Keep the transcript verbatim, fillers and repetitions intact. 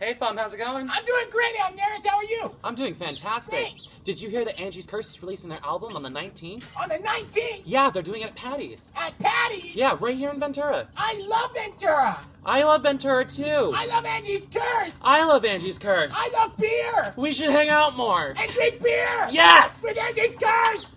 Hey, Fum, how's it going? I'm doing great, Amneris. How are you? I'm doing fantastic. Great. Did you hear that Angie's Curse is releasing their album on the nineteenth? On the nineteenth? Yeah, they're doing it at Patty's. At Patty's? Yeah, right here in Ventura. I love Ventura. I love Ventura, too. I love Angie's Curse. I love Angie's Curse. I love beer. We should hang out more. And drink beer. Yes. With Angie's Curse.